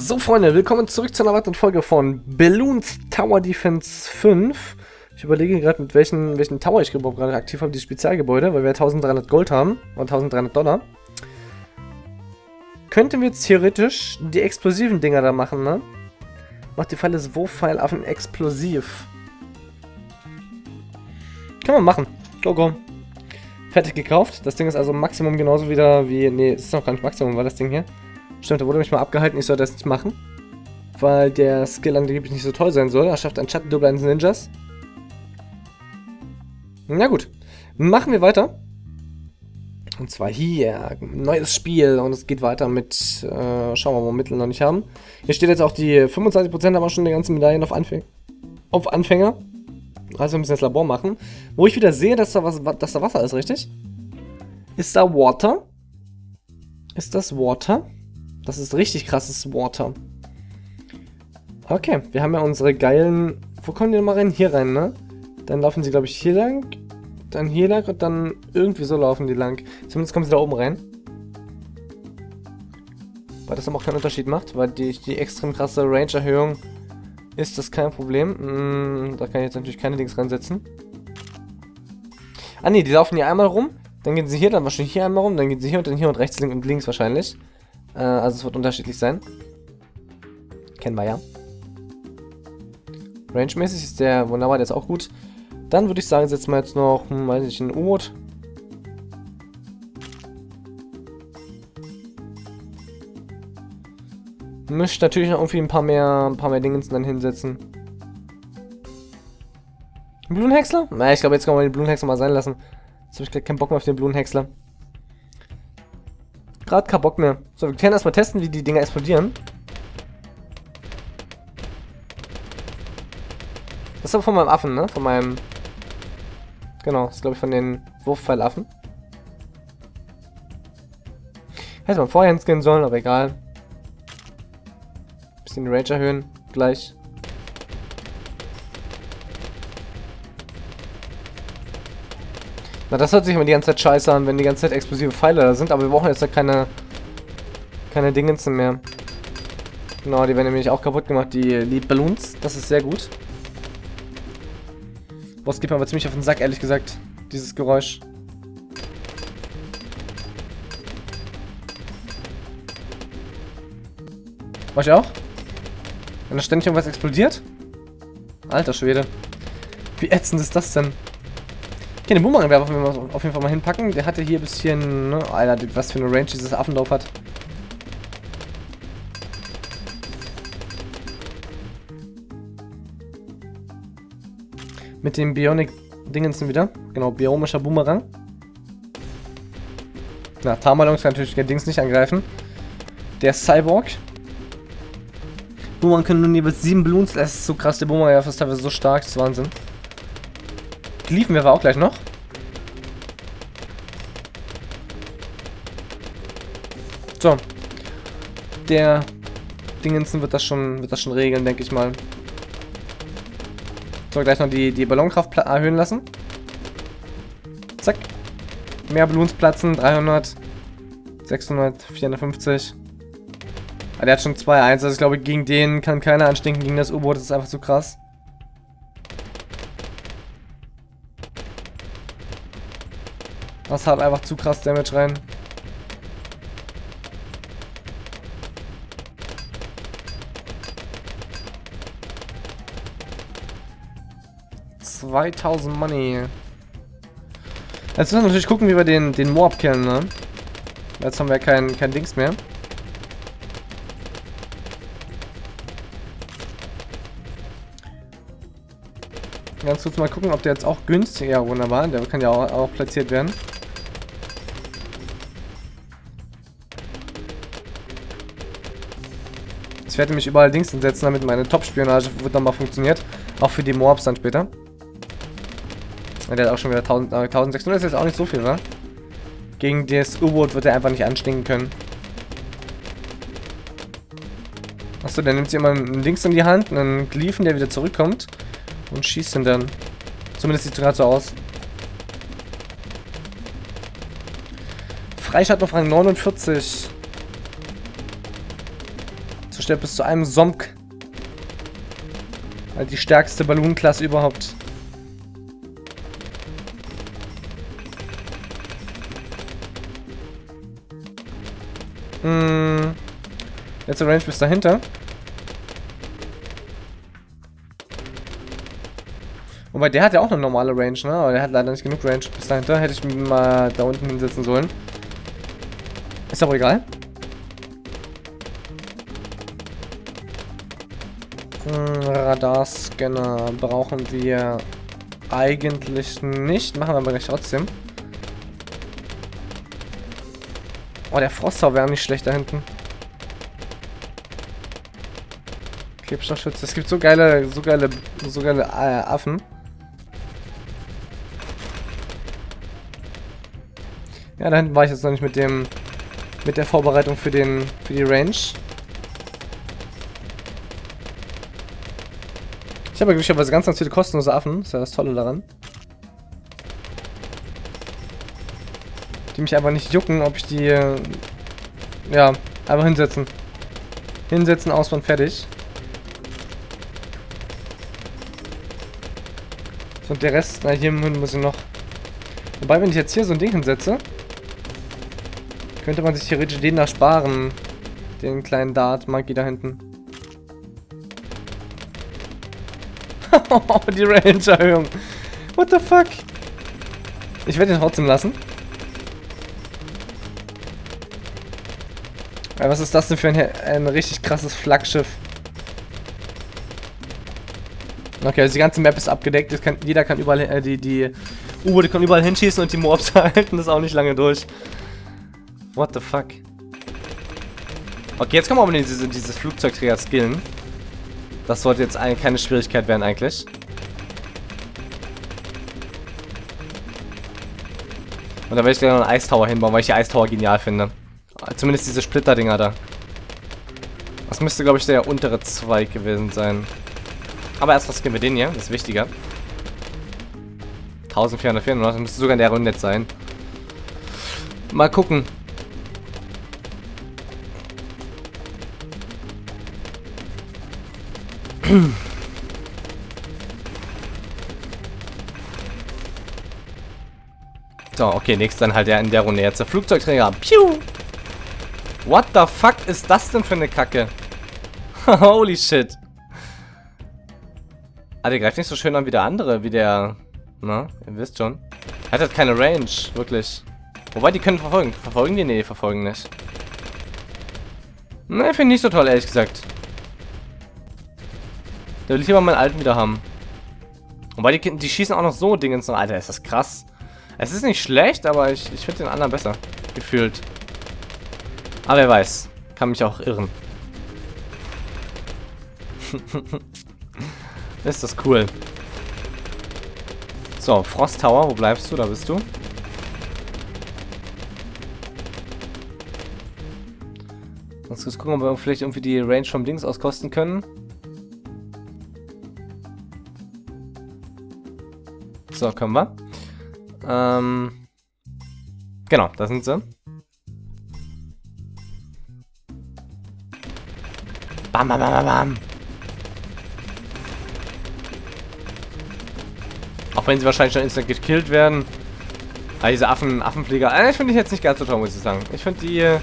So Freunde, willkommen zurück zu einer weiteren Folge von Balloons Tower Defense 5. Ich überlege gerade, mit welchen Tower ich gerade aktiv habe, die Spezialgebäude, weil wir 1300 Gold haben und 1300 Dollar. Könnten wir theoretisch die explosiven Dinger da machen, ne? Macht die Pfeile so Wurfpfeilaffen explosiv. Kann man machen. Go, go. Fertig gekauft. Das Ding ist also Maximum genauso wieder wie... Ne, es ist noch gar nicht Maximum, war das Ding hier. Stimmt, da wurde mich mal abgehalten, ich soll das nicht machen. Weil der Skill angeblich nicht so toll sein soll. Er schafft einen Schattendoppel eines Ninjas. Na gut. Machen wir weiter. Und zwar hier. Neues Spiel. Und es geht weiter mit... schauen wir mal, Mittel noch nicht haben. Hier steht jetzt auch die 25% haben auch schon die ganzen Medaillen auf Anfänger. Also wir müssen das Labor machen. Wo ich wieder sehe, dass da Wasser ist, richtig? Ist da Water? Ist das Water? Das ist richtig krasses Water. Okay, wir haben ja unsere geilen... Wo kommen die denn mal rein? Hier rein, ne? Dann laufen sie, glaube ich, hier lang. Dann hier lang und dann irgendwie so laufen die lang. Zumindest kommen sie da oben rein. Weil das dann auch keinen Unterschied macht, weil die extrem krasse Range-Erhöhung ist das kein Problem. Da kann ich jetzt natürlich keine Dings reinsetzen. Ah ne, die laufen hier einmal rum. Dann gehen sie hier, dann wahrscheinlich hier einmal rum. Dann gehen sie hier und dann hier und rechts, links und links wahrscheinlich. Also es wird unterschiedlich sein. Kennen wir ja. Range-mäßig ist der wunderbar, der ist auch gut. Dann würde ich sagen, setzen wir jetzt noch, weiß ich, ein U-Boot. Müsst natürlich noch irgendwie ein paar mehr Dingens dann hinsetzen. Balloonhäcksler? Na, ich glaube, jetzt kann man den Balloonhäcksler mal sein lassen. Jetzt habe ich gerade keinen Bock mehr auf den Balloonhäcksler. Gerade kein Bock mehr. So, wir können erstmal testen, wie die Dinger explodieren. Das ist aber von meinem Affen, ne? Von meinem... Genau, das ist glaube ich von den Wurfpfeilaffen. Hätte man vorher hinscannen sollen, aber egal. Bisschen die Range erhöhen, gleich. Na, das hört sich immer die ganze Zeit scheiße an, wenn die ganze Zeit explosive Pfeile da sind, aber wir brauchen jetzt ja keine Dingens mehr. Genau, die werden nämlich auch kaputt gemacht, die Balloons. Das ist sehr gut. Boss geht mir aber ziemlich auf den Sack, ehrlich gesagt, dieses Geräusch. Mach ich auch? Wenn da ständig irgendwas explodiert? Alter Schwede. Wie ätzend ist das denn? Okay, den Boomerangwerfer werden wir auf jeden Fall mal hinpacken. Der hatte hier ein bisschen... Ne? Alter, was für eine Range dieses Affenlauf hat. Mit den Bionic-Dingensen wieder. Genau, biomischer Boomerang. Na, Tarmalons kann natürlich den Dings nicht angreifen. Der Cyborg. Boomerang können nur jeweils 7 Balloons. Das ist so krass, der Boomerangwerfer ist teilweise so stark. Das ist Wahnsinn. Liefen wir auch gleich noch. So. Der Dingensen wird das schon regeln, denke ich mal. So, gleich noch die Ballonkraft erhöhen lassen. Zack. Mehr Balloons platzen. 300. 600. 450. Ah, der hat schon 2-1. Also ich glaube, gegen den kann keiner anstinken. Gegen das U-Boot ist einfach zu krass. Das hat einfach zu krass Damage rein. $2000 Money. Jetzt müssen wir natürlich gucken, wie wir den Moab killen, ne? Jetzt haben wir kein Dings mehr. Ganz kurz mal gucken, ob der jetzt auch günstig... Ja, wunderbar. Der kann ja auch platziert werden. Ich werde mich überall Dings hinsetzen, damit meine Top-Spionage wird nochmal funktioniert. Auch für die Moabs dann später. Der hat auch schon wieder 1600, ist jetzt auch nicht so viel, ne? Gegen das U-Boot wird er einfach nicht anstinken können. Achso, der nimmt sich immer einen Dings in die Hand, einen Gliefen, der wieder zurückkommt. Und schießt ihn dann. Zumindest sieht es gerade so aus. Freischalt auf Rang 49. zerstört bis zu einem Somk. Halt die stärkste Ballonklasse überhaupt. Letzte Range bis dahinter. Wobei der hat ja auch eine normale Range, ne? Aber der hat leider nicht genug Range bis dahinter. Hätte ich mich mal da unten hinsetzen sollen. Ist aber egal. Radarscanner brauchen wir eigentlich nicht. Machen wir aber gleich trotzdem. Oh, der Frostau wäre nicht schlecht da hinten. Klebstoffschütze. Es gibt so geile Affen. Ja, da hinten war ich jetzt noch nicht mit der Vorbereitung für die Range. Ich habe glücklicherweise ganz viele kostenlose Affen. Das ist ja das Tolle daran. Die mich einfach nicht jucken, ob ich die... ja, einfach hinsetzen. Hinsetzen, Auswand, fertig. So, und der Rest, na hier muss ich noch... Wobei, wenn ich jetzt hier so ein Ding hinsetze, könnte man sich theoretisch den da sparen. Den kleinen Dart-Monkey da hinten. Die Range-Erhöhung. What the fuck? Ich werde den trotzdem lassen. Was ist das denn für ein richtig krasses Flaggschiff? Okay, also die ganze Map ist abgedeckt. Das kann, jeder kann überall die U-Boote können überall hinschießen und die Mobs halten das auch nicht lange durch. What the fuck? Okay, jetzt können wir aber dieses Flugzeugträger skillen. Das sollte jetzt keine Schwierigkeit werden eigentlich. Und da werde ich gleich noch einen Eistower hinbauen, weil ich die Eistower genial finde. Zumindest diese Splitter-Dinger da. Das müsste, glaube ich, der untere Zweig gewesen sein. Aber erst was gehen wir den hier, das ist wichtiger. 1494, das müsste sogar in der Runde jetzt sein. Mal gucken. So, okay, nächstes dann halt der in der Runde jetzt der Flugzeugträger. Piu! What the fuck ist das denn für eine Kacke? Holy shit. Ah, der greift nicht so schön an wie der andere, wie der... Na, ihr wisst schon. Er hat halt keine Range, wirklich. Wobei, die können verfolgen. Verfolgen die? Nee, verfolgen nicht. Ne, finde ich nicht so toll, ehrlich gesagt. Da will ich lieber meinen alten wieder haben. Wobei, die schießen auch noch so Dingens. Alter, ist das krass. Es ist nicht schlecht, aber ich finde den anderen besser. Gefühlt. Aber wer weiß. Kann mich auch irren. Ist das cool. So, Frost Tower, wo bleibst du? Da bist du. Lass uns gucken, ob wir vielleicht irgendwie die Range vom Dings auskosten können. So, können wir. Genau, da sind sie. Bam, bam, bam, bam. Auch wenn sie wahrscheinlich schon instant gekillt werden. Aber diese Affenflieger. Ich finde die jetzt nicht ganz so toll, muss ich sagen. Ich finde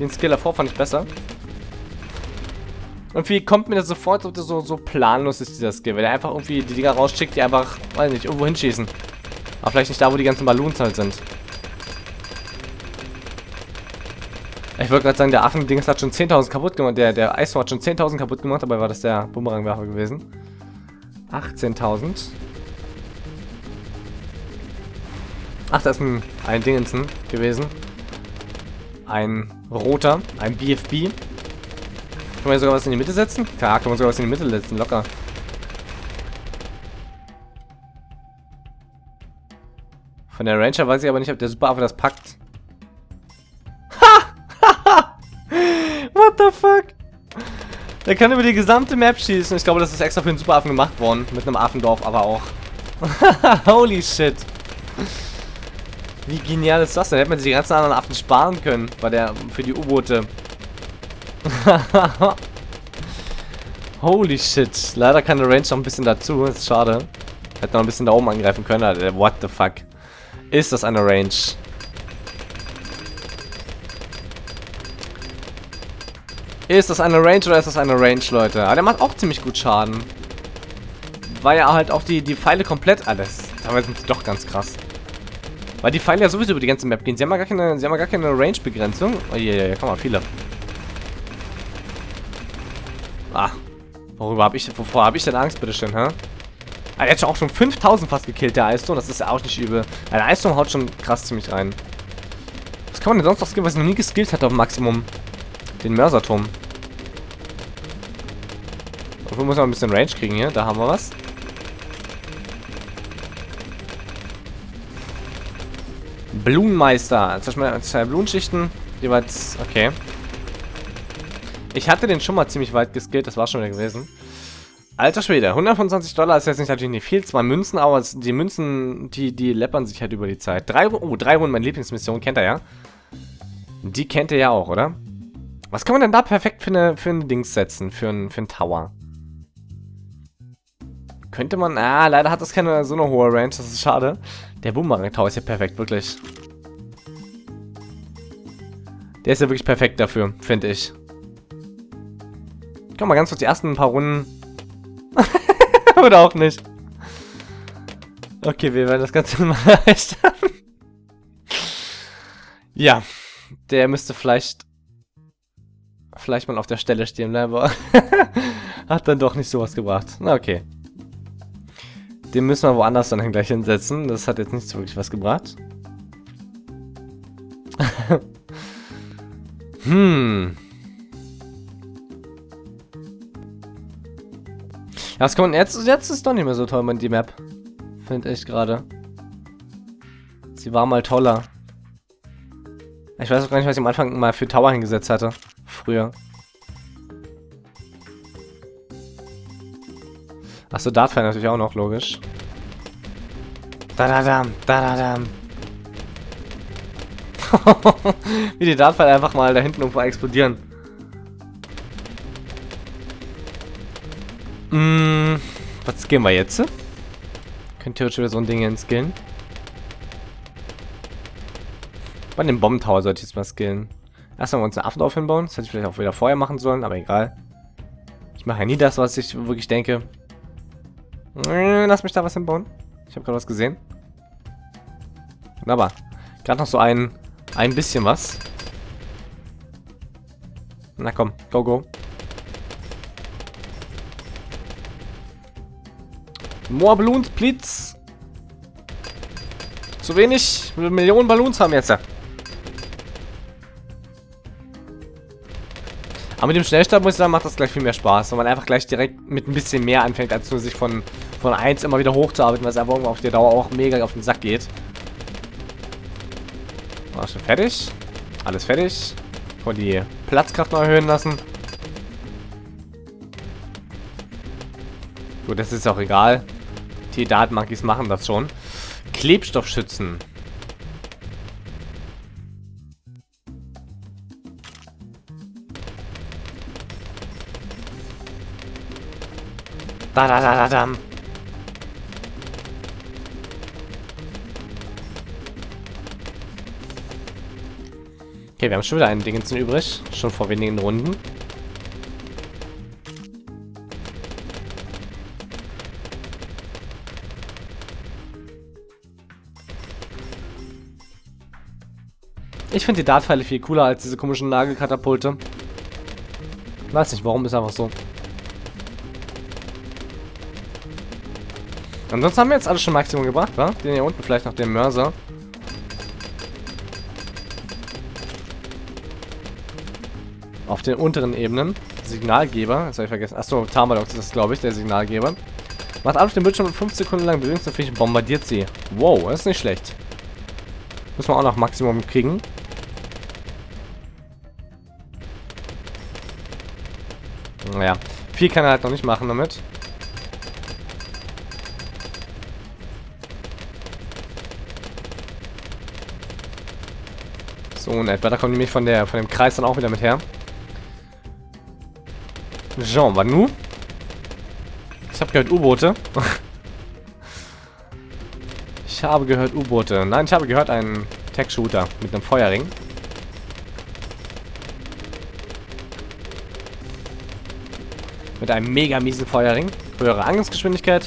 den Skill davor fand ich besser. Und wie kommt mir das sofort, dass das so planlos ist, dieser Skill? Wenn er einfach irgendwie die Dinger rausschickt, die einfach, weiß nicht, irgendwo hinschießen. Aber vielleicht nicht da, wo die ganzen Ballons halt sind. Ich wollte gerade sagen, der Affendings hat schon 10.000 kaputt gemacht. Der Eistor hat schon 10.000 kaputt gemacht, dabei war das der Bumerangwerfer gewesen. 18.000. Ach, da ist ein Dingensen gewesen. Ein roter, ein BFB. Kann man sogar was in die Mitte setzen? Klar, kann man sogar was in die Mitte setzen, locker. Von der Ranger weiß ich aber nicht, ob der Superaffe das packt. Ha! What the fuck? Der kann über die gesamte Map schießen. Ich glaube, das ist extra für den Superaffen gemacht worden. Mit einem Affendorf aber auch. Holy shit. Wie genial ist das denn? Hätte man sich die ganzen anderen Affen sparen können. Für die U-Boote. Holy shit. Leider kann der Range noch ein bisschen dazu. Das ist schade. Hätte noch ein bisschen da oben angreifen können. Alter, what the fuck. Ist das eine Range? Ist das eine Range oder ist das eine Range, Leute? Aber der macht auch ziemlich gut Schaden. Weil er halt auch die Pfeile komplett alles. Teilweise sind sie doch ganz krass. Weil die Pfeile ja sowieso über die ganze Map gehen. Sie haben ja gar keine Range-Begrenzung. Oh je, yeah, komm mal, viele. Ah. Wovor hab ich denn Angst, bitteschön, hä? Er hat auch schon 5000 fast gekillt, der Eissturm. Das ist ja auch nicht übel. Ein Eissturm haut schon krass ziemlich rein. Was kann man denn sonst noch skillen, was ich noch nie geskillt hatte auf Maximum? Den Mörserturm. Dafür muss man ein bisschen Range kriegen hier. Da haben wir was. Blumenmeister. Zwei Blumenschichten. Jeweils. Okay. Ich hatte den schon mal ziemlich weit geskillt. Das war schon wieder gewesen. Alter Schwede. $125 ist jetzt nicht, natürlich nicht viel. 2 Münzen. Aber die Münzen, die läppern sich halt über die Zeit. 3 Runden, meine Lieblingsmission. Kennt ihr ja. Die kennt ihr ja auch, oder? Was kann man denn da perfekt für ein Dings setzen? Für ein Tower? Könnte man... Ah, leider hat das keine so eine hohe Range. Das ist schade. Der Boomerang-Tower ist ja perfekt, wirklich. Der ist ja wirklich perfekt dafür, finde ich. Komm mal ganz kurz die ersten paar Runden. Oder auch nicht. Okay, wir werden das Ganze mal erleichtern. Ja. Der müsste vielleicht mal auf der Stelle stehen bleiben, aber hat dann doch nicht sowas gebracht. Na okay. Den müssen wir woanders dann gleich hinsetzen. Das hat jetzt nicht so wirklich was gebracht. Ja, was kommt jetzt ist doch nicht mehr so toll mit die Map. Finde ich gerade. Sie war mal toller. Ich weiß auch gar nicht, was ich am Anfang mal für Tower hingesetzt hatte. Früher. Achso, Dartfall natürlich auch noch, logisch. Da-da-dam, da-da-dam. Wie die Dartfall einfach mal da hinten irgendwo explodieren. Was gehen wir jetzt? Könnt ihr schon wieder so ein Ding hinskillen? Bei dem Bombentower sollte ich jetzt mal skillen. Erstmal uns einen Affendorf hinbauen. Das hätte ich vielleicht auch wieder vorher machen sollen, aber egal. Ich mache ja nie das, was ich wirklich denke. Lass mich da was hinbauen. Ich habe gerade was gesehen. Aber gerade noch so ein bisschen was. Na komm, go, go. More Balloons, please. Zu wenig. Millionen Ballons haben jetzt ja. Aber mit dem Schnellstart muss ich sagen, macht das gleich viel mehr Spaß, weil man einfach gleich direkt mit ein bisschen mehr anfängt, als nur sich von 1 immer wieder hochzuarbeiten, weil es einfach auf der Dauer auch mega auf den Sack geht. War schon fertig. Alles fertig. Vor die Platzkraft noch erhöhen lassen. Gut, das ist auch egal. Die Dart-Monkeys machen das schon. Klebstoffschützen. Da-da-da-da-dam. Okay, wir haben schon wieder ein Dingenschen übrig. Schon vor wenigen Runden. Ich finde die Dartpfeile viel cooler als diese komischen Nagelkatapulte. Weiß nicht, warum, ist einfach so. Ansonsten haben wir jetzt alles schon Maximum gebracht, wa? Den hier unten vielleicht noch, den Mörser. Auf den unteren Ebenen. Signalgeber. Das habe ich vergessen. Achso, Tarmalox ist das, glaube ich, der Signalgeber. Macht alles auf dem Bildschirm und 5 Sekunden lang bewegungsfähig und bombardiert sie. Wow, das ist nicht schlecht. Müssen wir auch noch Maximum kriegen. Naja, viel kann er halt noch nicht machen damit. So in etwa, da kommt nämlich von dem Kreis dann auch wieder mit her. Jean, wann nu? gehört U-Boote. Ich habe gehört U-Boote. Nein, ich habe gehört einen Tech-Shooter mit einem Feuerring. Mit einem mega miesen Feuerring. Höhere Angriffsgeschwindigkeit.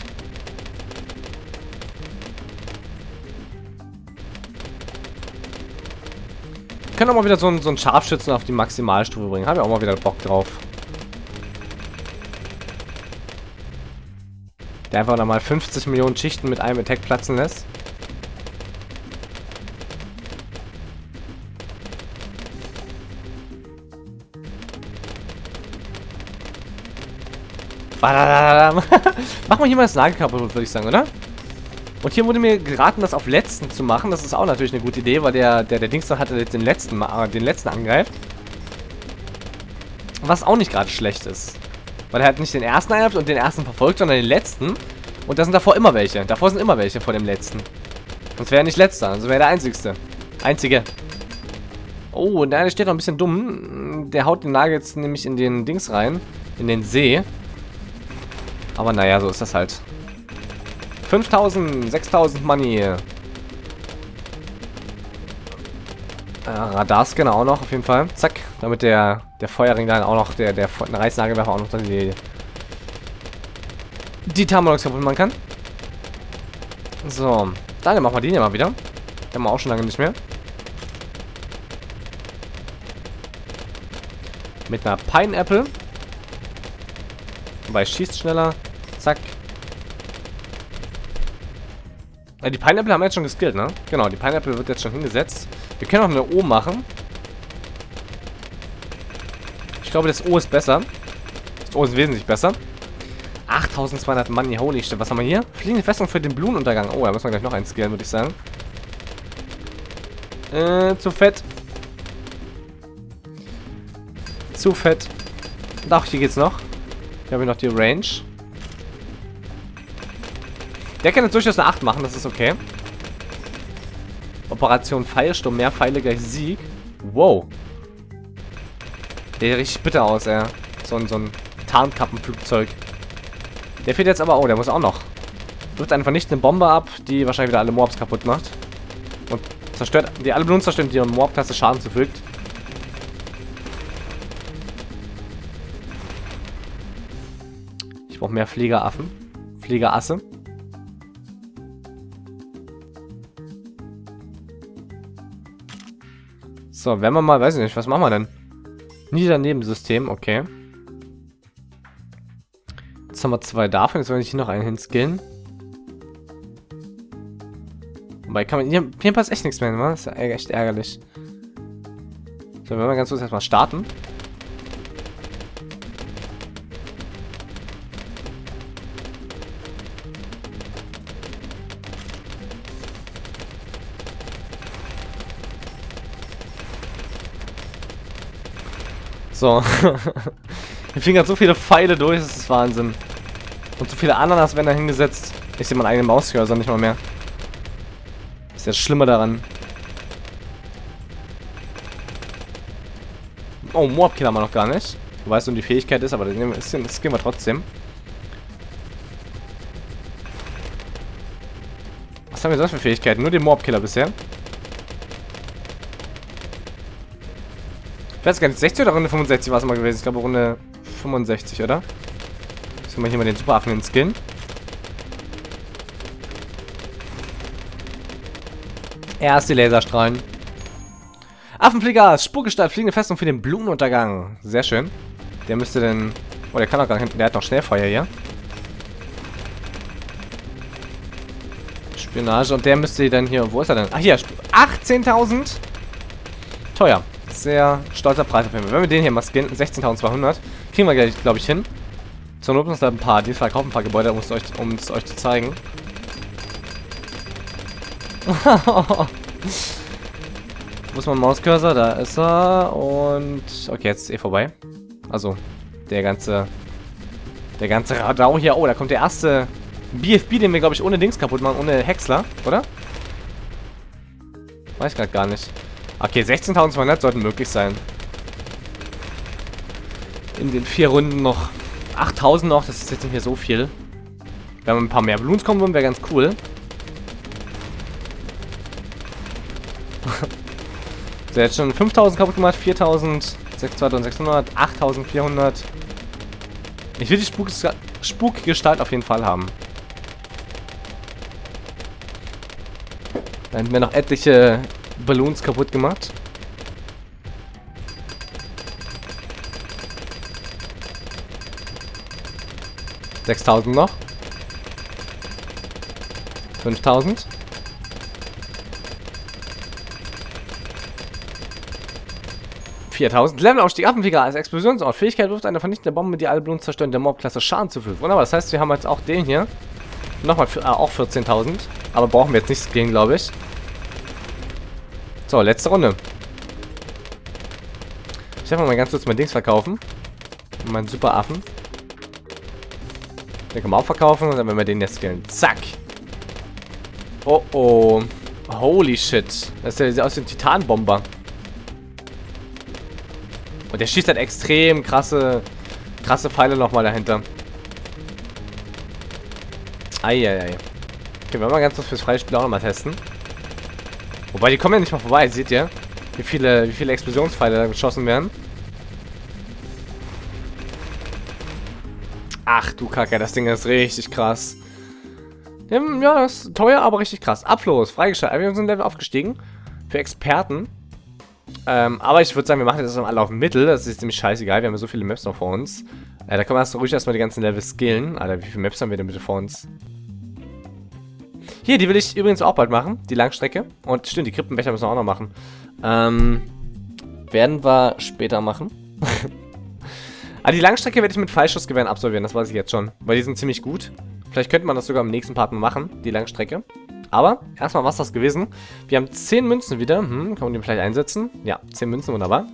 Wir können auch mal wieder so einen Scharfschützen auf die Maximalstufe bringen. Haben wir auch mal wieder Bock drauf. Der einfach nochmal 50 Millionen Schichten mit einem Attack platzen lässt. Mach mal hier mal das Lager kaputt, würde ich sagen, oder? Und hier wurde mir geraten, das auf letzten zu machen. Das ist auch natürlich eine gute Idee, weil der Dings hat den letzten angreift. Was auch nicht gerade schlecht ist. Weil er halt nicht den ersten angreift und den ersten verfolgt, sondern den letzten. Und da sind davor immer welche. Davor sind immer welche vor dem letzten. Sonst wäre er nicht letzter, sonst wäre er der einzige. Oh, und der steht noch ein bisschen dumm. Der haut den Lager jetzt nämlich in den Dings rein. In den See. Aber naja, so ist das halt. 5000, 6000 Money. Radarscanner auch noch, auf jeden Fall. Zack. Damit der Feuerring dann auch noch, der Reißnagelwerfer auch noch dann die Thermolox kaputt machen kann. So. Dann machen wir den ja mal wieder. Den haben wir auch schon lange nicht mehr. Mit einer Pineapple. Wobei, schießt schneller. Zack. Die Pineapple haben wir jetzt schon geskillt, ne? Genau, die Pineapple wird jetzt schon hingesetzt. Wir können auch eine O machen. Ich glaube, das O ist besser. Das O ist wesentlich besser. 8200 Money, holy shit. Was haben wir hier? Fliegende Festung für den Blumenuntergang. Oh, da müssen wir gleich noch einen skillen, würde ich sagen. Zu fett. Zu fett. Doch, hier geht's noch. Hier haben wir noch die Range. Der kann jetzt durchaus eine 8 machen, das ist okay. Operation Pfeilsturm, mehr Pfeile gleich Sieg. Wow. Der sieht richtig bitter aus, ey. So ein Tarnkappenflugzeug. Der fehlt jetzt aber auch, der muss auch noch. Wirft einfach nicht eine Bombe ab, die wahrscheinlich wieder alle Moabs kaputt macht. Und zerstört, die alle Balloons zerstört, die ihren Moab-Klasse Schaden zufügt. Ich brauche mehr Fliegeraffen. Fliegerasse. So, wenn wir mal, weiß ich nicht, was machen wir denn? Niedernebensystem, okay. Jetzt haben wir zwei davon, jetzt werde ich hier noch einen hinskillen. Wobei kann man, hier passt echt nichts mehr, ne? Das ist ja echt ärgerlich. So, wenn wir ganz kurz erstmal starten. So, hier fliegen gerade so viele Pfeile durch, das ist Wahnsinn. Und so viele Ananas werden da hingesetzt. Ich sehe meinen eigenen Maushäuser nicht mal mehr. Ist ja das Schlimme daran. Oh, Moab-Kill haben wir noch gar nicht. Du weißt, wo die Fähigkeit ist, aber das gehen wir trotzdem. Was haben wir sonst für Fähigkeiten? Nur den Moab-Killer bisher. Ich weiß gar nicht, 60 oder Runde 65 war es mal gewesen. Ich glaube Runde 65, oder? Jetzt haben wir hier mal den Superaffen in den Skin. Erst die Laserstrahlen. Affenflieger, Spurgestalt, fliegende Festung für den Blumenuntergang. Sehr schön. Der müsste denn... Oh, der kann auch gar nicht hinten. Der hat noch Schnellfeuer hier. Spionage. Und der müsste dann hier... Wo ist er denn? Ach, hier. 18.000. Teuer. Sehr stolzer Preis auf jeden Fall. Wenn wir den hier mal skillen, 16.200, kriegen wir gleich, glaube ich, hin. Zur Not müssen wir ein paar, die verkaufen ein paar Gebäude, um es euch zu zeigen. Wo ist mein Mauscursor? Da ist er. Und okay, jetzt ist eh vorbei. Also, der ganze Radau hier. Oh, da kommt der erste BFB, den wir, glaube ich, ohne Dings kaputt machen, ohne Häcksler, oder? Weiß gerade gar nicht. Okay, 16.200 sollten möglich sein. In den 4 Runden noch. 8.000 noch, das ist jetzt nicht mehr so viel. Wenn ein paar mehr Balloons kommen würden, wäre ganz cool. So, jetzt schon 5000 kaputt gemacht, 4000, 2600, 8400. Ich will die Spukgestalt auf jeden Fall haben. Dann haben wir noch etliche Balloons kaputt gemacht. ...6000 noch. 5000. Levelaufstieg, Affenfigur als Explosionsort. Fähigkeit wirft eine vernichtende Bombe, die alle Balloons zerstören, der Mob-Klasse Schaden zufügt. Wunderbar, das heißt, wir haben jetzt auch den hier. Nochmal, auch 14.000. Aber brauchen wir jetzt nichts gegen, glaube ich. So, letzte Runde. Ich darf mal ganz kurz mein Dings verkaufen. Mein Superaffen. Den können wir auch verkaufen und dann werden wir den jetzt skillen. Zack! Oh oh. Holy shit. Das sieht aus wie ein Titanbomber. Und der schießt halt extrem krasse Pfeile nochmal dahinter. Eieiei. Okay, wir mal ganz kurz fürs Freispiel auch nochmal testen. Wobei, die kommen ja nicht mal vorbei, seht ihr? Wie viele Explosionspfeile da geschossen werden. Ach du Kacke, das Ding ist richtig krass. Ja, das ist teuer, aber richtig krass. Abfluss, freigeschaltet. Wir sind ein Level aufgestiegen. Für Experten. Aber ich würde sagen, wir machen das alle auf Mittel. Das ist ziemlich scheißegal. Wir haben ja so viele Maps noch vor uns. Da können wir ruhig erstmal die ganzen Level skillen. Alter, wie viele Maps haben wir denn bitte vor uns? Hier, die will ich übrigens auch bald machen. Die Langstrecke. Und stimmt, die Krippenbecher müssen wir auch noch machen. Werden wir später machen. Aber die Langstrecke werde ich mit Fallschussgewehren absolvieren. Das weiß ich jetzt schon. Weil die sind ziemlich gut. Vielleicht könnte man das sogar im nächsten Part machen. Die Langstrecke. Aber erstmal war es das gewesen. Wir haben 10 Münzen wieder. Kann man die vielleicht einsetzen? Ja, 10 Münzen, wunderbar.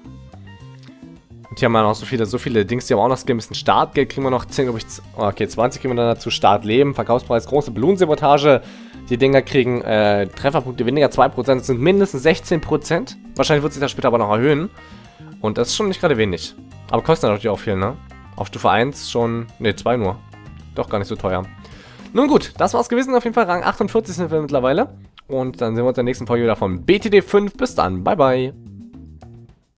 Und hier haben wir noch so viele Dings, die haben auch noch Skill. Ein bisschen Startgeld kriegen wir noch. 10, glaube ich. Okay, 20 kriegen wir dann dazu. Startleben, Verkaufspreis, große Belohnungssabotage. Die Dinger kriegen Trefferpunkte weniger 2%. Das sind mindestens 16%. Wahrscheinlich wird sich das später aber noch erhöhen. Und das ist schon nicht gerade wenig. Aber kostet natürlich auch viel, ne? Auf Stufe 1 schon. Ne, 2 nur. Doch gar nicht so teuer. Nun gut, das war's gewesen. Auf jeden Fall Rang 48 sind wir mittlerweile. Und dann sehen wir uns in der nächsten Folge wieder von BTD 5. Bis dann. Bye, bye.